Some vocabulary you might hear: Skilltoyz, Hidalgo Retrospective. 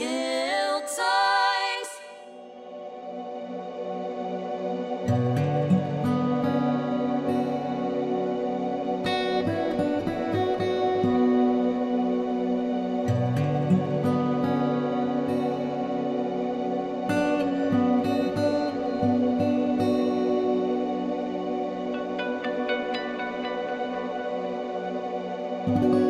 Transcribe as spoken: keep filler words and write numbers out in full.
Skilltoyz. Thank you.